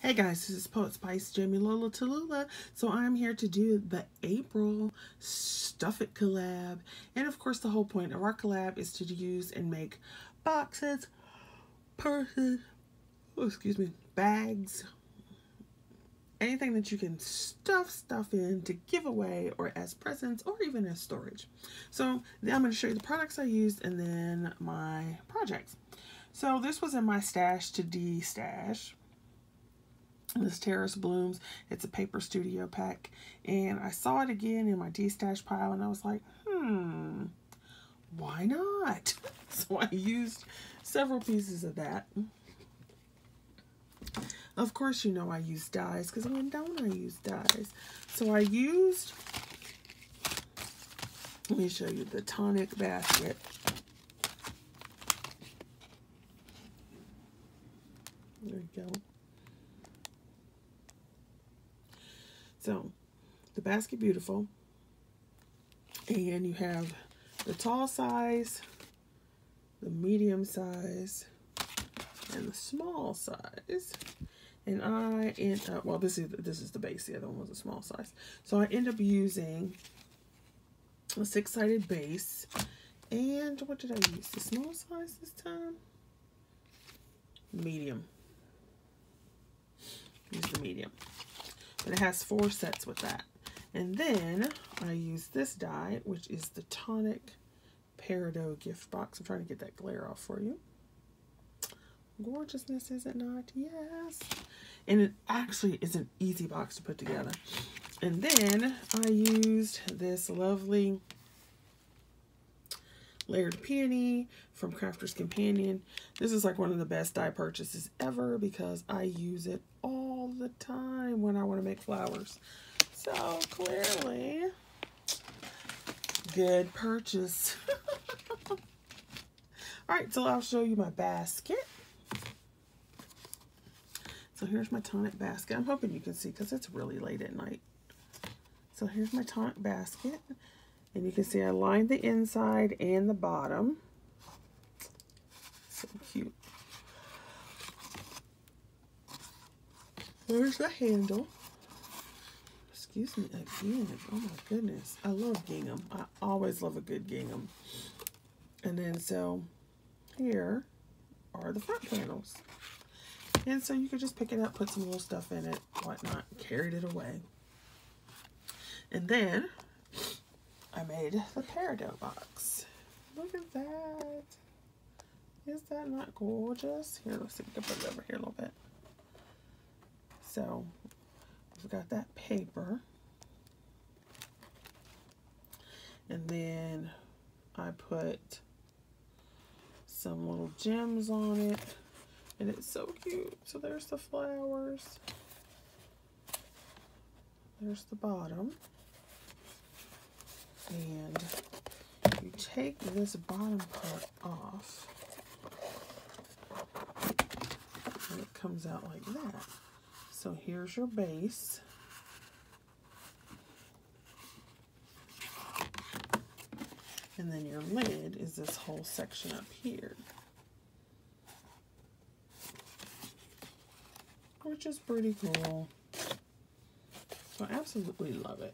Hey guys, this is Poet Spice, Jamie Lola Tallulah. So I'm here to do the April Stuff It collab. And of course the whole point of our collab is to use and make boxes, purses, bags, anything that you can stuff stuff in to give away or as presents or even as storage. So then I'm going to show you the products I used and then my projects. So this was in my stash to de-stash. This Terrace Blooms, it's a paper studio pack, and I saw it again in my de-stash pile and I was like, why not? So I used several pieces of that. Of course, you know I use dyes, because when don't I use dyes? So I used, let me show you the Tonic basket. There we go. So, the basket beautiful, and you have the tall size, the medium size, and the small size. And I end up, well, this is the base. The other one was a small size. So I end up using a six-sided base. And what did I use? The small size this time? Medium. Use the medium. But it has four sets with that. And then I use this die, which is the Tonic Peridot gift box. I'm trying to get that glare off for you. Gorgeousness, is it not? Yes. And it actually is an easy box to put together. And then I used this lovely Layered Peony from Crafter's Companion. This is like one of the best dye purchases ever because I use it all the time when I want to make flowers. So clearly, good purchase. All right, so I'll show you my basket. So here's my Tonic basket. I'm hoping you can see because it's really late at night. So here's my Tonic basket. And you can see I lined the inside and the bottom. So cute. There's the handle. Excuse me again. Oh my goodness. I love gingham. I always love a good gingham. And then so here are the front panels. And so you could just pick it up, put some little stuff in it, whatnot, carried it away. And then I made the peridot box. Look at that. Is that not gorgeous? Here, let's see if we can put it over here a little bit. So we've got that paper. And then I put some little gems on it. And it's so cute. So there's the flowers. There's the bottom. And you take this bottom part off. And it comes out like that. So here's your base. And then your lid is this whole section up here, which is pretty cool. So I absolutely love it.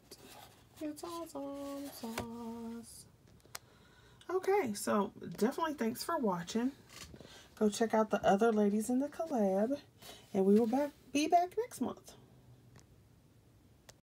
It's awesome sauce. Okay, so definitely thanks for watching. Go check out the other ladies in the collab, and we will be back next month.